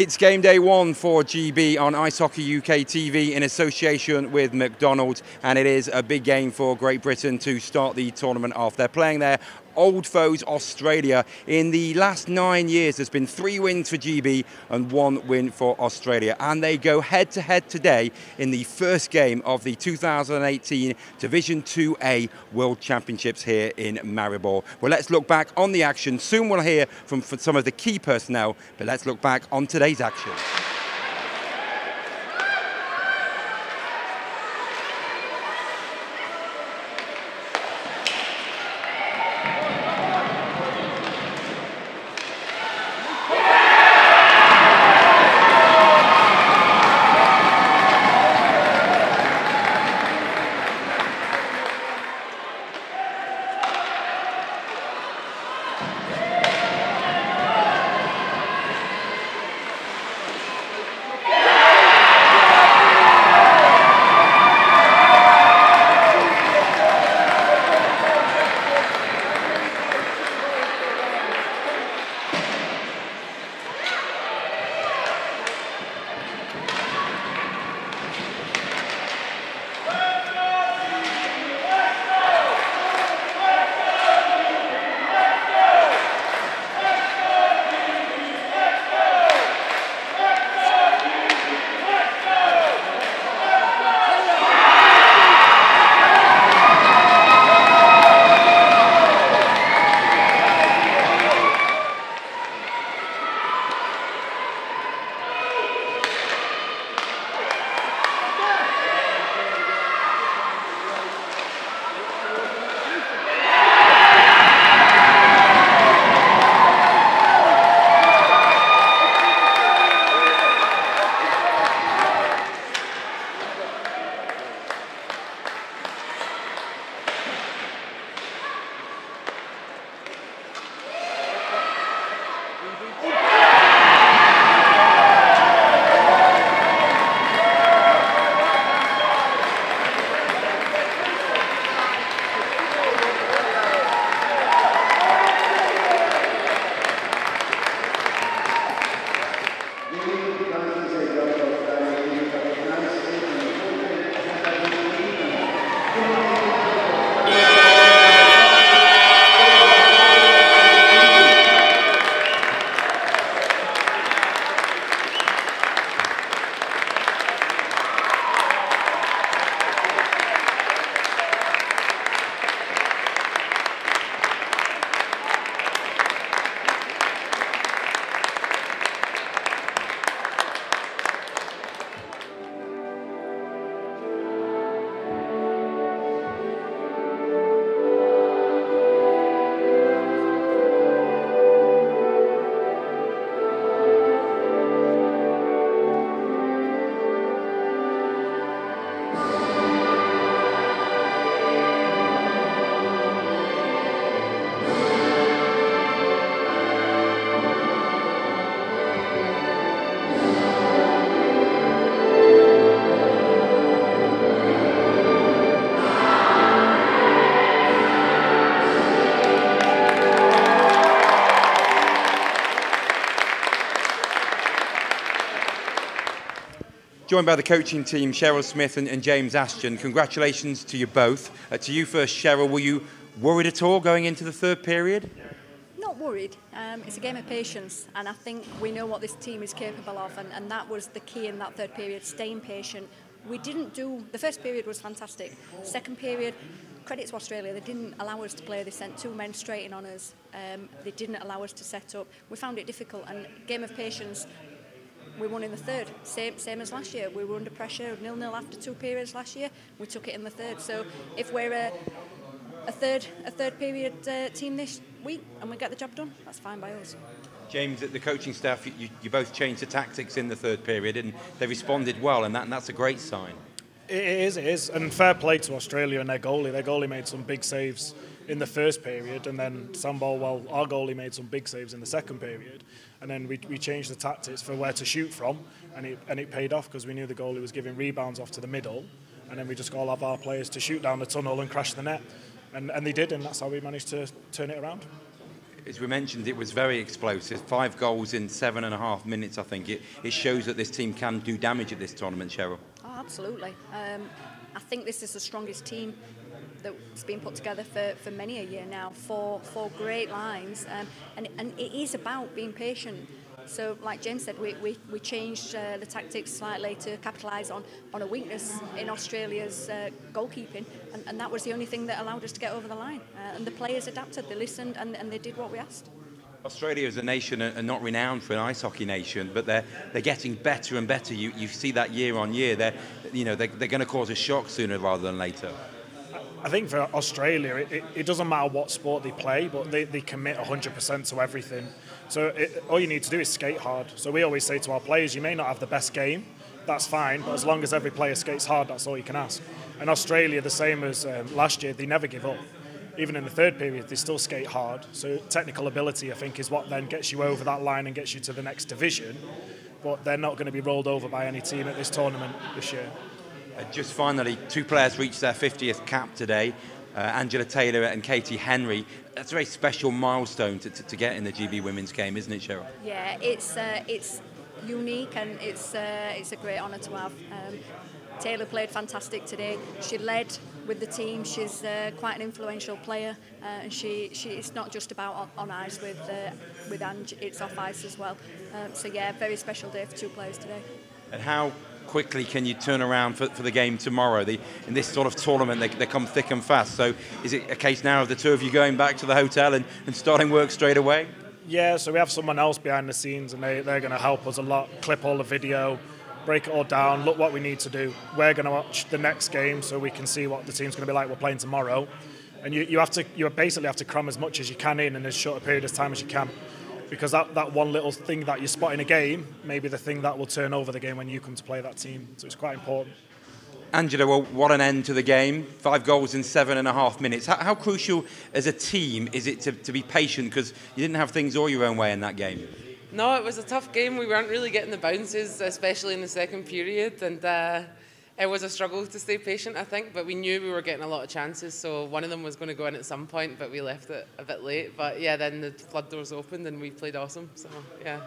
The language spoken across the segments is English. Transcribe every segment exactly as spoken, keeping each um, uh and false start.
It's game day one for G B on Ice Hockey U K T V in association with McDonald's, and it is a big game for Great Britain to start the tournament off. They're playing their old foes, Australia. In the last nine years, there's been three wins for G B and one win for Australia. And they go head-to-head today in the first game of the two thousand eighteen Division two A World Championships here in Maribor. Well, let's look back on the action. Soon we'll hear from some of the key personnel, but let's look back on today's action. Joined by the coaching team, Cheryl Smith and, and James Ashton. Congratulations to you both. Uh, to you first, Cheryl, were you worried at all going into the third period? Not worried. Um, it's a game of patience, and I think we know what this team is capable of, and, and that was the key in that third period, staying patient. We didn't do... The first period was fantastic. Second period, credit to Australia, they didn't allow us to play. They sent two men straight in on us. Um, they didn't allow us to set up. We found it difficult, and game of patience. We won in the third, same, same as last year. We were under pressure, nil nil after two periods last year. We took it in the third. So if we're a, a third a third period uh, team this week and we get the job done, that's fine by us. James, the coaching staff, you, you both changed the tactics in the third period and they responded well, and, that, and that's a great sign. It is, it is. And fair play to Australia and their goalie. Their goalie made some big saves in the first period, and then Sam Ball, well, our goalie made some big saves in the second period, and then we, we changed the tactics for where to shoot from, and it, and it paid off because we knew the goalie was giving rebounds off to the middle, and then we just got all of our players to shoot down the tunnel and crash the net, and, and they did, and that's how we managed to turn it around. as we mentioned, it was very explosive. Five goals in seven and a half minutes, I think. It, it shows that this team can do damage at this tournament, Cheryl. Oh, absolutely. Um, I think this is the strongest team that's been put together for, for many a year now. Four, four great lines. Um, and, and it is about being patient. So, like James said, we, we, we changed uh, the tactics slightly to capitalise on, on a weakness in Australia's uh, goalkeeping, and, and that was the only thing that allowed us to get over the line. Uh, and the players adapted, they listened, and, and they did what we asked. Australia as a nation are not renowned for an ice hockey nation, but they're, they're getting better and better. You, you see that year on year. They're, you know, they're, they're going to cause a shock sooner rather than later. I think for Australia, it, it doesn't matter what sport they play, but they, they commit one hundred percent to everything. So it, all you need to do is skate hard. So we always say to our players, you may not have the best game, that's fine, but as long as every player skates hard, that's all you can ask. And Australia, the same as um, last year, they never give up. Even in the third period, they still skate hard. So technical ability, I think, is what then gets you over that line and gets you to the next division. But they're not going to be rolled over by any team at this tournament this year. Just finally, two players reached their fiftieth cap today, uh, Angela Taylor and Katie Henry. That's a very special milestone to, to, to get in the G B women's game, isn't it, Cheryl? Yeah, it's, uh, it's unique, and it's, uh, it's a great honour to have. Um, Taylor played fantastic today. She led with the team. She's uh, quite an influential player, uh, and she, she it's not just about on, on ice with, uh, with Ange, it's off ice as well. Um, so yeah, very special day for two players today. And how quickly can you turn around for, for the game tomorrow? The, in this sort of tournament, they, they come thick and fast. So is it a case now of the two of you going back to the hotel and, and starting work straight away? Yeah, so we have someone else behind the scenes, and they, they're going to help us a lot, clip all the video, break it all down, look what we need to do. We're going to watch the next game so we can see what the team's going to be like we're playing tomorrow. And you, you, have to, you basically have to cram as much as you can in in as short a period of time as you can. Because that, that one little thing that you spot in a game may be the thing that will turn over the game when you come to play that team. So it's quite important. Angela, well, what an end to the game. Five goals in seven and a half minutes. How, how crucial as a team is it to, to be patient? Because you didn't have things all your own way in that game. No, it was a tough game. We weren't really getting the bounces, especially in the second period. And uh, it was a struggle to stay patient, I think. But we knew we were getting a lot of chances. So one of them was going to go in at some point, but we left it a bit late. But yeah, then the flood doors opened and we played awesome. So yeah.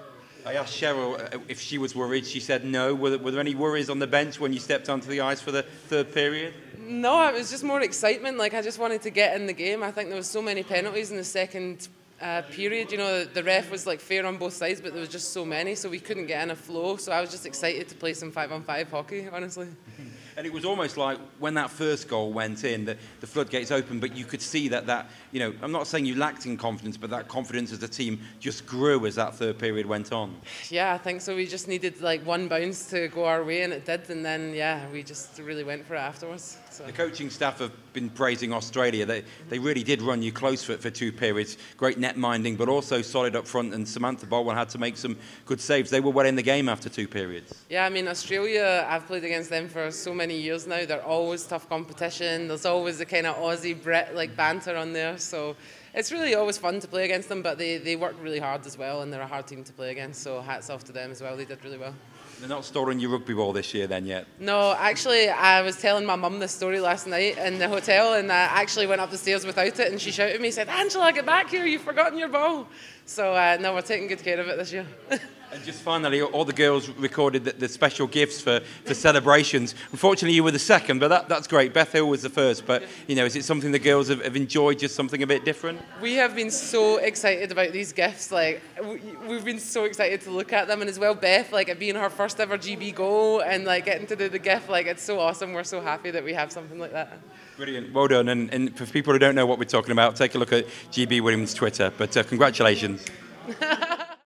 I asked Cheryl if she was worried. She said no. Were there, were there any worries on the bench when you stepped onto the ice for the third period? No, it was just more excitement. Like, I just wanted to get in the game. I think there was so many penalties in the second uh, period. You know, the ref was like fair on both sides, but there was just so many, so we couldn't get in a flow. So I was just excited to play some five on five hockey, honestly. And it was almost like when that first goal went in, the, the floodgates opened, but you could see that, that, you know, I'm not saying you lacked in confidence, but that confidence as a team just grew as that third period went on. Yeah, I think so. We just needed like one bounce to go our way, and it did. And then, yeah, we just really went for it afterwards. So. The coaching staff have been praising Australia. They, they really did run you close for, for two periods. Great net minding, but also solid up front. And Samantha Baldwin had to make some good saves. They were well in the game after two periods. Yeah, I mean, Australia, I've played against them for so many many years now. They're always tough competition. There's always the kind of Aussie Brit like banter on there, so it's really always fun to play against them. But they, they work really hard as well, and they're a hard team to play against, so hats off to them as well. They did really well. They're not storing your rugby ball this year then yet? No, actually I was telling my mum this story last night in the hotel, and I actually went up the stairs without it, and she shouted at me, said, "Angela, get back here, you've forgotten your ball." So uh, no, we're taking good care of it this year. And just finally, all the girls recorded the, the special gifts for, for celebrations. Unfortunately, you were the second, but that, that's great. Beth Hill was the first, but, you know, is it something the girls have, have enjoyed, just something a bit different? We have been so excited about these gifts. Like, we, we've been so excited to look at them. And as well, Beth, like, it being her first ever G B goal and, like, getting to do the gift, like, it's so awesome. We're so happy that we have something like that. Brilliant. Well done. And, and for people who don't know what we're talking about, take a look at G B Williams' Twitter. But uh, congratulations.